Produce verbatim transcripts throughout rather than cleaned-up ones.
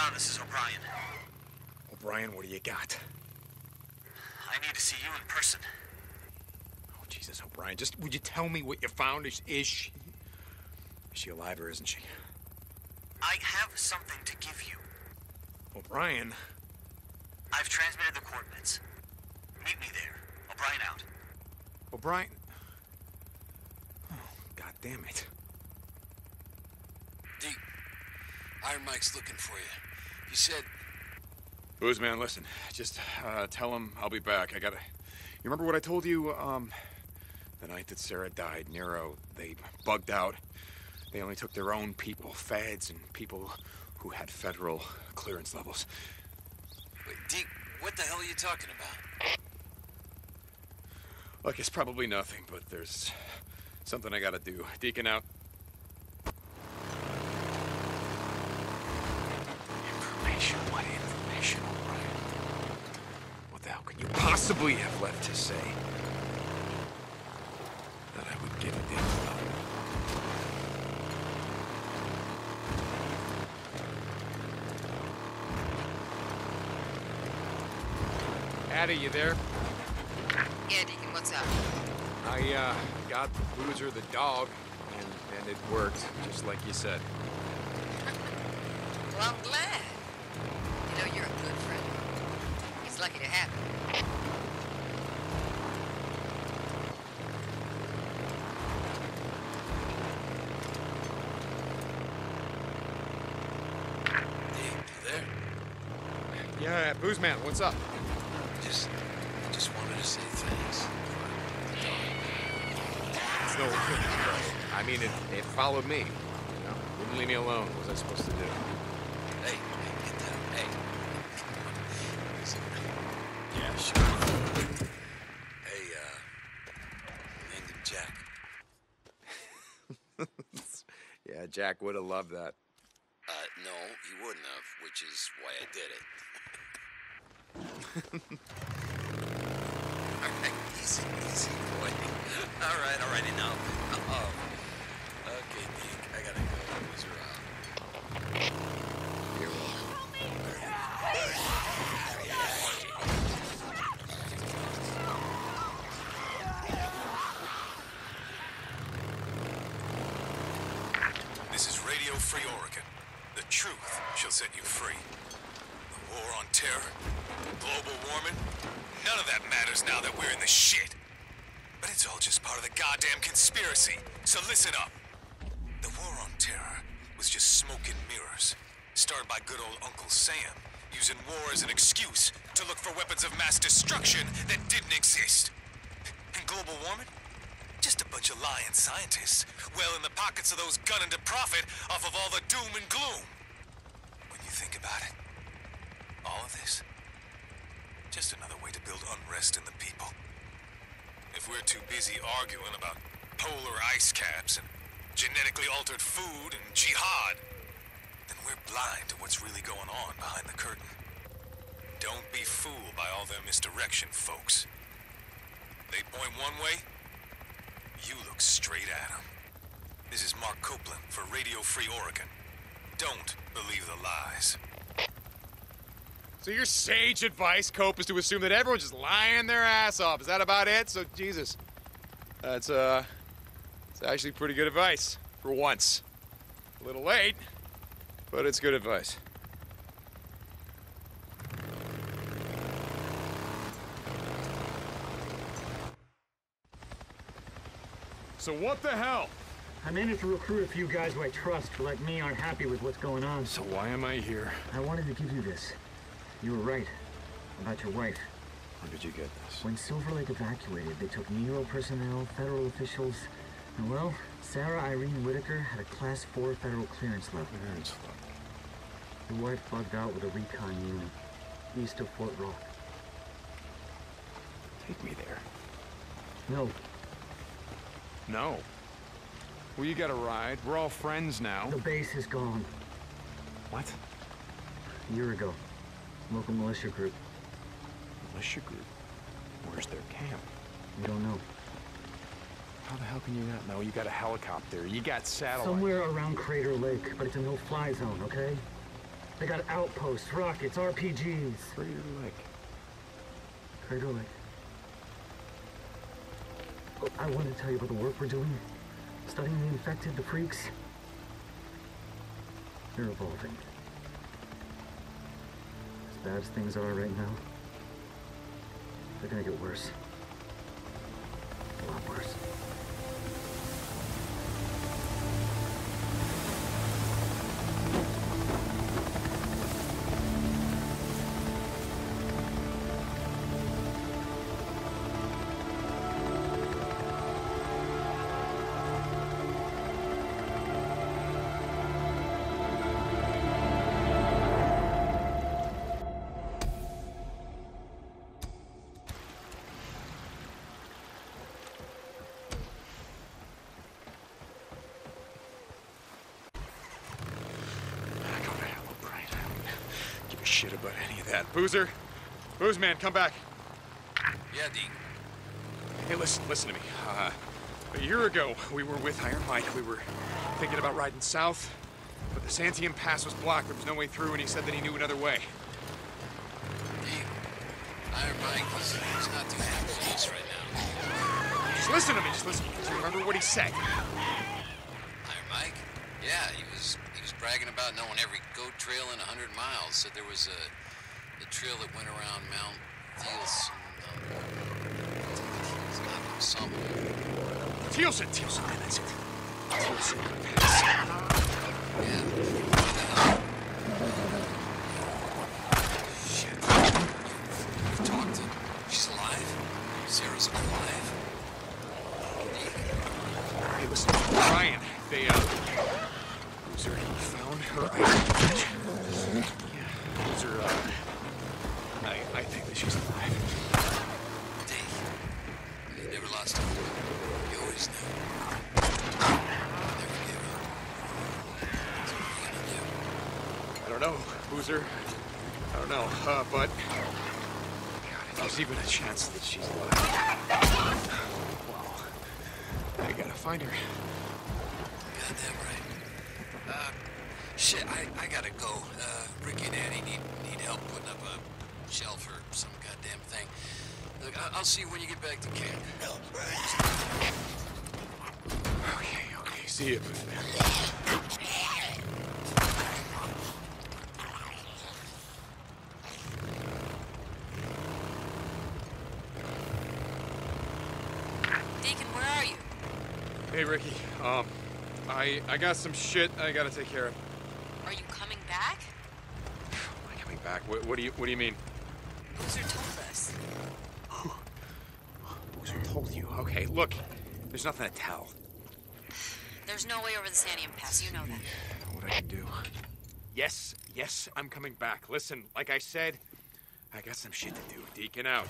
John, this is O'Brien. O'Brien, what do you got? I need to see you in person. Oh, Jesus, O'Brien, just would you tell me what you found? Is, is she... Is she alive or isn't she? I have something to give you. O'Brien? I've transmitted the coordinates. Meet me there. O'Brien out. O'Brien? Oh, God damn it. Deke, Iron Mike's looking for you. He said... Booze, man, listen. Just uh, tell him I'll be back. I gotta... You remember what I told you, um... the night that Sarah died, Nero, they bugged out. They only took their own people, feds, and people who had federal clearance levels. Wait, Deke, what the hell are you talking about? Look, it's probably nothing, but there's something I gotta do. Deacon out. Information, what information, O'Brien? What the hell could you possibly have left to say? That I would give a damn about. Addie, you there? Yeah, Deacon, what's up? I, uh, got Boozer the dog, and, and it worked, just like you said. Well, I'm glad. You know, you're a good friend. He's lucky to have you. Hey, you there? Yeah, Boozman, what's up? I just, I just wanted to say thanks. It's no offense, bro. I mean, it, it followed me. You know, wouldn't leave me alone. What was I supposed to do? Hey, hey, get down. Hey. Yeah, sure. Hey, uh, named him Jack. Yeah, Jack would have loved that. Uh, no, he wouldn't have, which is why I did it. All right, easy, easy, boy. All right, all right, enough. Uh-oh. Okay, Deke, I gotta go. Who's around? You're welcome. This is Radio Free Oregon. The truth shall set you free. The war on terror. Global warming? None of that matters now that we're in the shit. But it's all just part of the goddamn conspiracy, so listen up. The war on terror was just smoke and mirrors, started by good old Uncle Sam, using war as an excuse to look for weapons of mass destruction that didn't exist. And global warming? Just a bunch of lying scientists, well in the pockets of those gunning to profit off of all the doom and gloom. When you think about it, all of this... just another way to build unrest in the people. If we're too busy arguing about polar ice caps and genetically altered food and jihad, then we're blind to what's really going on behind the curtain. Don't be fooled by all their misdirection, folks. They point one way, you look straight at them. This is Mark Copeland for Radio Free Oregon. Don't believe the lies. So your sage advice, Cope, is to assume that everyone's just lying their ass off. Is that about it? So, Jesus. That's, uh, it's actually pretty good advice, for once. A little late, but it's good advice. So what the hell? I managed to recruit a few guys who I trust, who like me aren't happy with what's going on. So why am I here? I wanted to give you this. You were right about your wife. Where did you get this? When Silver Lake evacuated, they took Nero personnel, federal officials, and, well, Sarah Irene Whitaker had a class four federal clearance level. Clearance level. Your wife bugged out with a recon unit east of Fort Rock. Take me there. No. No? Well, you got a ride. We're all friends now. The base is gone. What? A year ago. Local militia group. Militia group? Where's their camp? We don't know. How the hell can you not know? You got a helicopter, you got satellite. Somewhere around Crater Lake, but it's a no-fly zone, okay? They got outposts, rockets, R P Gs. Crater Lake. Crater Lake. Oh, I want to tell you about the work we're doing. Studying the infected, the freaks. They're evolving. As bad as things are right now, they're gonna get worse. A lot worse. Shit about any of that. Boozer, Booze man, come back. Yeah, D. Hey, listen, listen to me. Uh, a year ago, we were with Iron Mike. We were thinking about riding south, but the Santiam Pass was blocked. There was no way through, and he said that he knew another way. D, Iron Mike was not too happy with us right now. Just listen to me. Just listen. Just remember what he said. Iron Mike? Yeah, he was. Bragging about knowing every goat trail in a hundred miles. Said there was a, a trail that went around Mount Thielsen. Uh, Thielsen, Thielsen, man, that's it. Thielsen. Yeah. Shit. You've talked to her. She's alive. Sarah's alive. Hey, listen, O'Brien. They, uh... Boozer, he found her ice. Yeah, Boozer, uh, I, I think that she's alive. Dave, you never lost hope. You always knew. I'll never give up. So what are you gonna do? I don't know, Boozer. I don't know, uh, but... God, if there's even a chance that she's alive... Well, I gotta find her. Goddamn right. Uh, shit, I, I gotta go. Uh, Ricky and Annie need, need help putting up a shelf or some goddamn thing. Look, I, I'll see you when you get back to camp. Okay, okay, see you. Deacon, where are you? Hey, Ricky, um... I, I got some shit I gotta take care of. Are you coming back? Am I coming back? What, what do you what do you mean? Boozer told us. Boozer told you. Okay, look. There's nothing to tell. There's no way over the Santiam Pass, you know that. What I can do. Yes, yes, I'm coming back. Listen, like I said, I got some shit to do. Deacon out.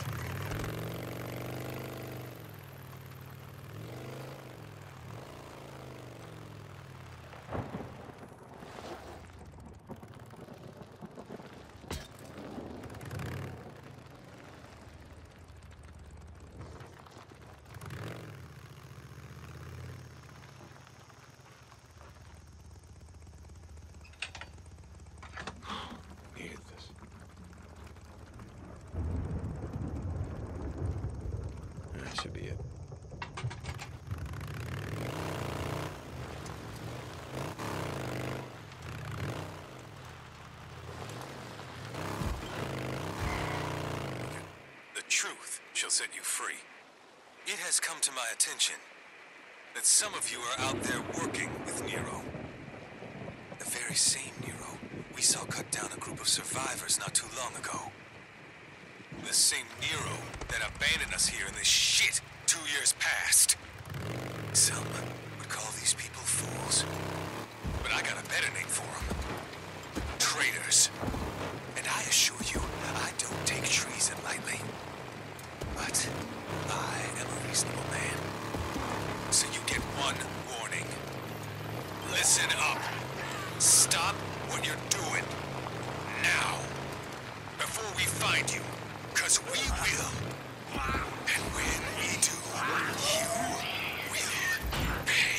Should be it. The truth shall set you free. It has come to my attention that some of you are out there working with Nero. The very same Nero we saw cut down a group of survivors not too long ago. The same Nero that abandoned us here in this shit two years past. Some would call these people fools, but I got a better name for them. Traitors. And I assure you, I don't take treason lightly. But I am a reasonable man. So you get one warning. Listen up. Stop what you're doing. Now. Before we find you. Because we will. And when we do, you will pay.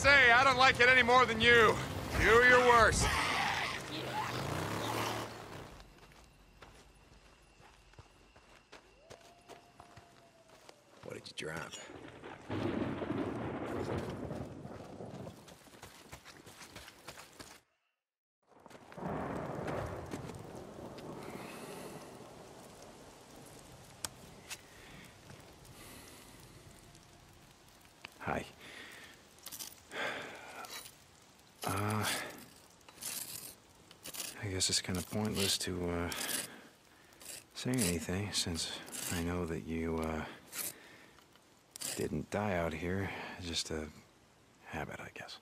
say, I don't like it any more than you. Do your worst. What did you drop? Hi. Uh, I guess it's kind of pointless to, uh, say anything since I know that you, uh, didn't die out here. It's just a habit, I guess.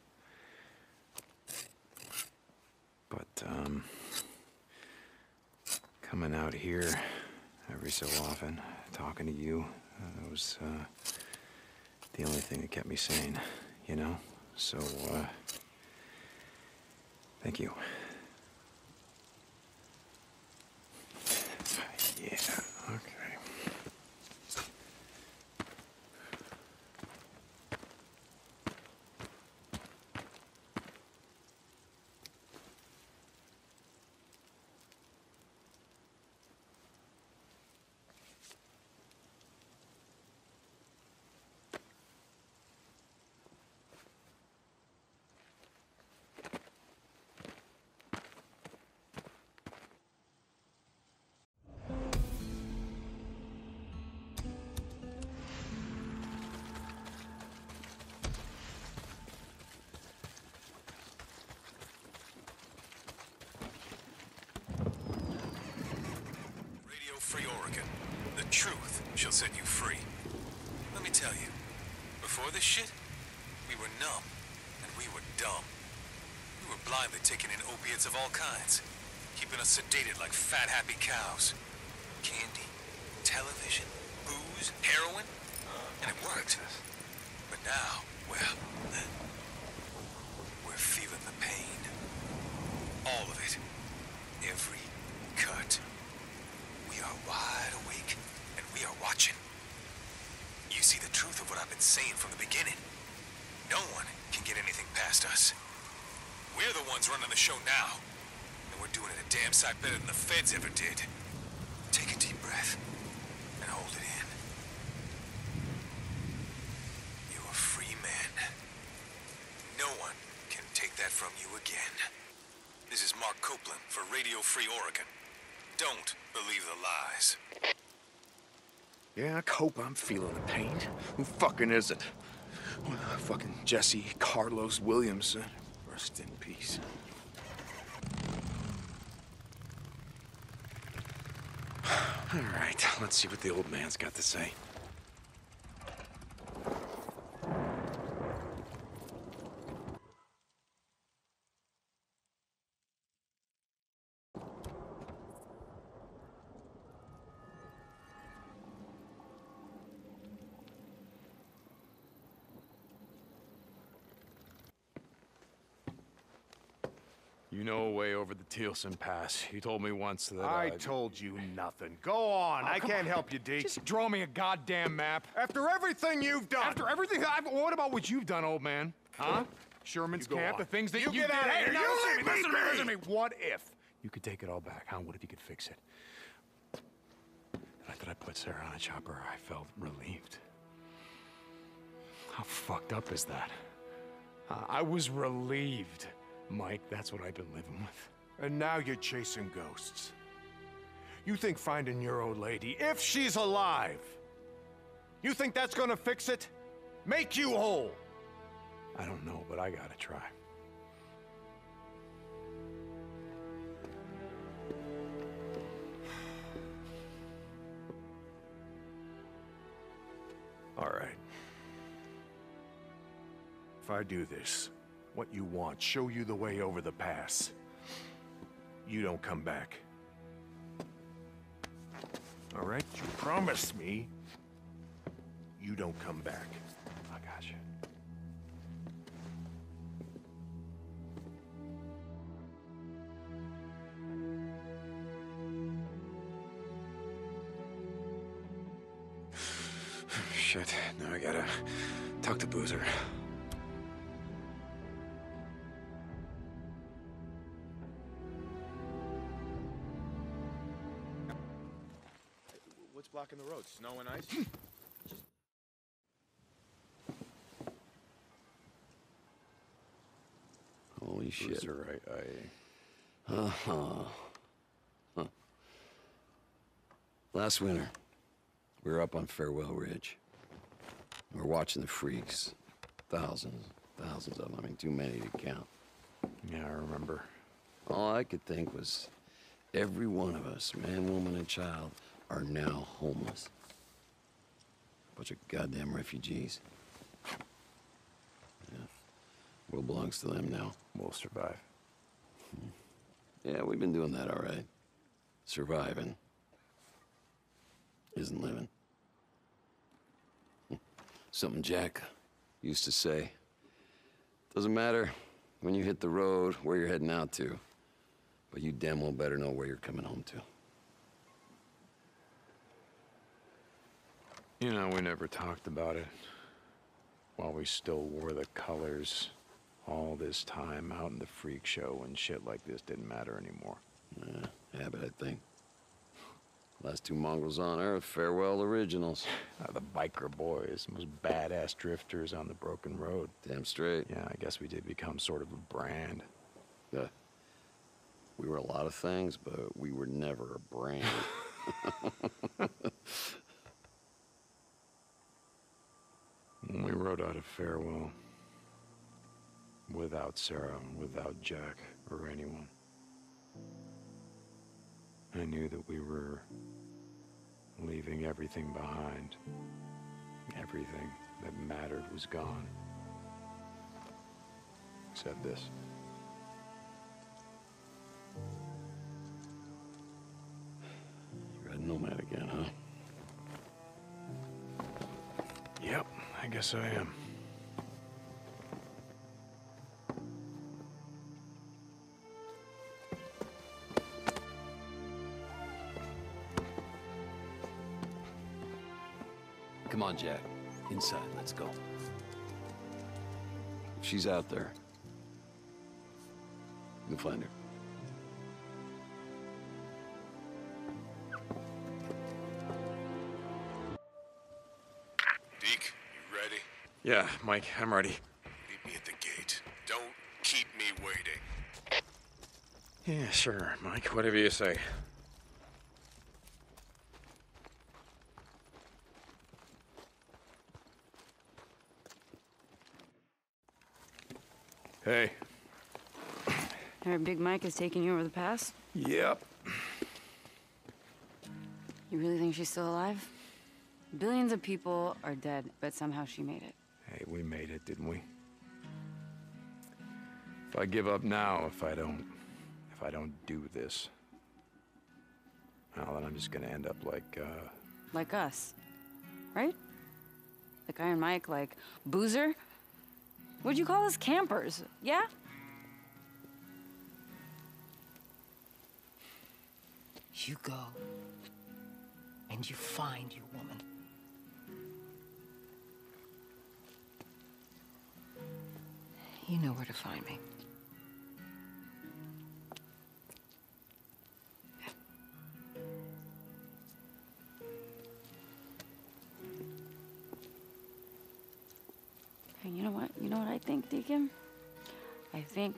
But, um, coming out here every so often, talking to you, uh, it was, uh, the only thing that kept me sane, you know? So, uh, thank you. Yeah, okay. Free Oregon. The truth shall set you free. Let me tell you, before this shit, we were numb, and we were dumb. We were blindly taking in opiates of all kinds, keeping us sedated like fat, happy cows. Candy, television, booze, heroin, and it worked. But now, well, we're feeling the pain. All of it. Every cut. We are wide awake, and we are watching. You see the truth of what I've been saying from the beginning. No one can get anything past us. We're the ones running the show now, and we're doing it a damn sight better than the feds ever did. Take a deep breath, and hold it in. You're a free man. No one can take that from you again. This is Mark Copeland for Radio Free Oregon. Don't believe the lies. Yeah, I cope. I'm feeling the pain. Who fucking is it? Well, fucking Jesse Carlos Williamson. Rest in peace. All right, let's see what the old man's got to say. You know a way over the Thielsen Pass. You told me once that I... I told you nothing. Go on. Oh, I can't on. help you, Deke. Just draw me a goddamn map. After everything you've done. After everything I've... What about what you've done, old man? Huh? Sherman's camp, on. the things that you, you get did. out of here. Hey, no, you listen, me, listen, me. listen to me. What if you could take it all back, huh? What if you could fix it? The night that I put Sarah on a chopper, I felt relieved. How fucked up is that? Uh, I was relieved. Mike, that's what I've been living with. And now you're chasing ghosts. You think finding your old lady, if she's alive, you think that's gonna fix it? Make you whole? I don't know, but I gotta try. All right. If I do this, what you want, show you the way over the pass. You don't come back. All right, you promise me you don't come back. I got you. Shit, now I gotta talk to Boozer. what's blocking the road? Snow and ice? Just... Holy shit. Bruiser, I, I... Uh-huh. Huh. Last winter, we were up on Farewell Ridge. We were watching the freaks. Thousands, thousands of them. I mean, too many to count. Yeah, I remember. All I could think was, every one of us, man, woman, and child, are now homeless. A bunch of goddamn refugees. Yeah. World belongs to them now. We'll survive. Yeah, we've been doing that all right. Surviving isn't living. Something Jack used to say. Doesn't matter when you hit the road where you're heading out to, but you damn well better know where you're coming home to. You know, we never talked about it while we still wore the colors all this time out in the freak show when shit like this didn't matter anymore. Yeah, habit, I think. Last two mongrels on Earth, farewell originals. Uh, the biker boys, most badass drifters on the broken road. Damn straight. Yeah, I guess we did become sort of a brand. Yeah. We were a lot of things, but we were never a brand. When we rode out of Farewell, without Sarah, without Jack, or anyone, I knew that we were leaving everything behind. Everything that mattered was gone. Except this. You're a nomad again, huh? Yep, I guess I am. Come on, Jack. Inside, let's go. She's out there. You can find her. Deke, you ready? Yeah, Mike, I'm ready. Meet me at the gate. Don't keep me waiting. Yeah, sure, Mike. Whatever you say. Hey. Heard Big Mike is taking you over the pass? Yep. You really think she's still alive? Billions of people are dead, but somehow she made it. Hey, we made it, didn't we? If I give up now, if I don't... if I don't do this... well, then I'm just gonna end up like, uh... like us. Right? Like Iron Mike, like Boozer? What'd you call us? Campers, yeah? You go, and you find your woman. You know where to find me. You know what? You know what I think, Deacon? I think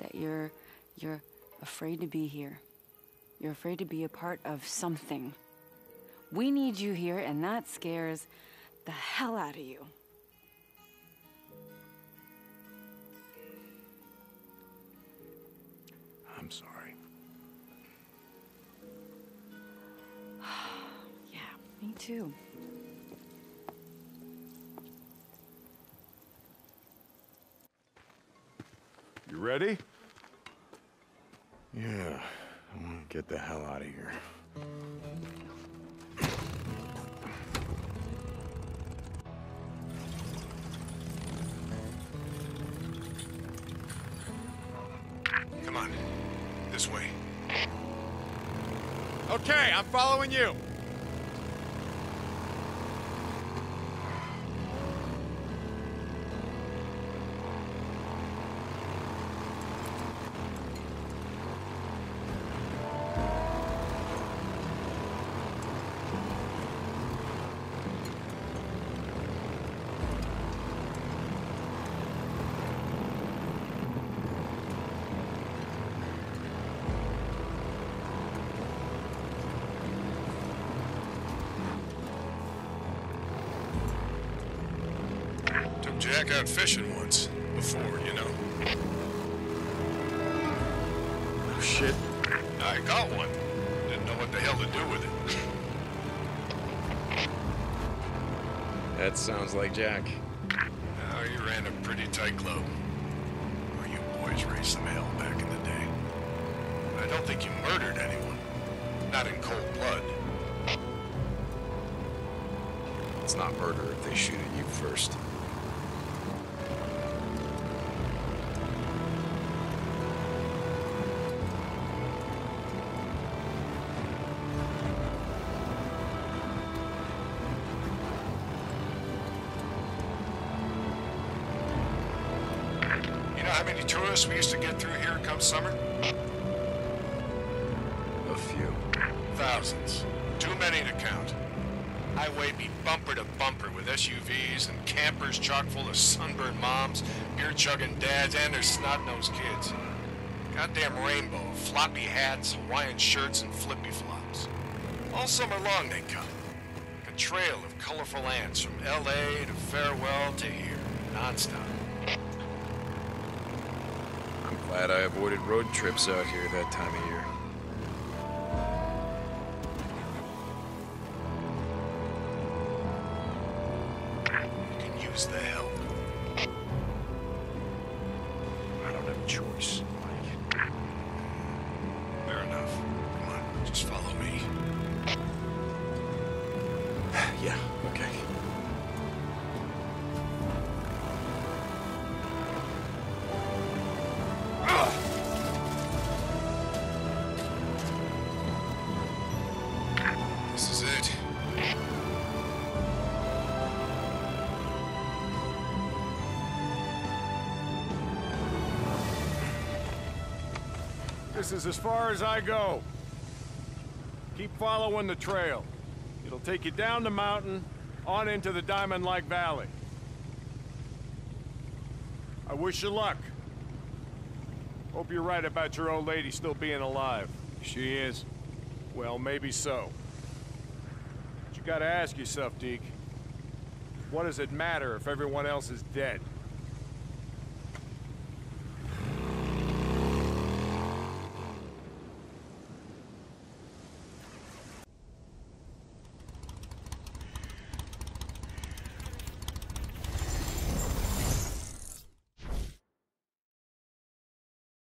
that you're you're afraid to be here. You're afraid to be a part of something. We need you here, and that scares the hell out of you. I'm sorry. Yeah, me too. You ready? Yeah, I want to get the hell out of here. Come on, this way. Okay, I'm following you. back out fishing once. Before, you know. Oh, shit. I got one. Didn't know what the hell to do with it. That sounds like Jack. Oh, you ran a pretty tight globe. Well, you boys raised some hell back in the day. I don't think you murdered anyone. Not in cold blood. It's not murder if they shoot at you first. How many tourists we used to get through here come summer? A few. Thousands. Too many to count. Highway be bumper to bumper with S U Vs and campers chock full of sunburned moms, beer-chugging dads, and their snot-nosed kids. Goddamn rainbow, floppy hats, Hawaiian shirts, and flippy-flops. All summer long they come. Like a trail of colorful ants from L A to Farewell to here, nonstop. Glad I avoided road trips out here that time of year. You can use the help. I don't have a choice, Mike. Fair enough. Come on, just follow me. Yeah, okay. This is as far as I go. Keep following the trail. It'll take you down the mountain, on into the Diamond Lake Valley. I wish you luck. Hope you're right about your old lady still being alive. If she is, well, maybe so. But you gotta ask yourself, Deke, what does it matter if everyone else is dead?